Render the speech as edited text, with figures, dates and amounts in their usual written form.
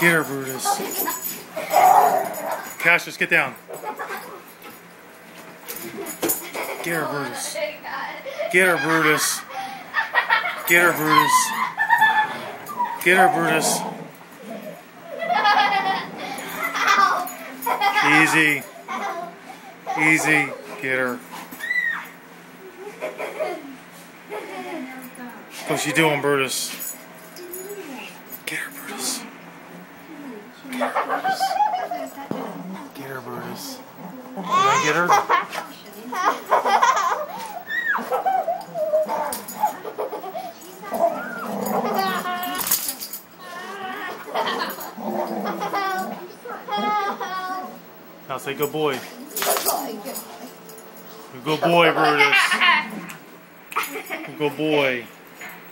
Get her, Brutus. Cassius, get down. Get her, Brutus. Get her, Brutus. Get her, Brutus. Get her, Brutus. Easy. Easy. Get her. What's she doing, Brutus? Get her, Brutus. Get her, Brutus. Get her, Brutus. Did I get her? Now say good boy. Good boy, Brutus. Good boy.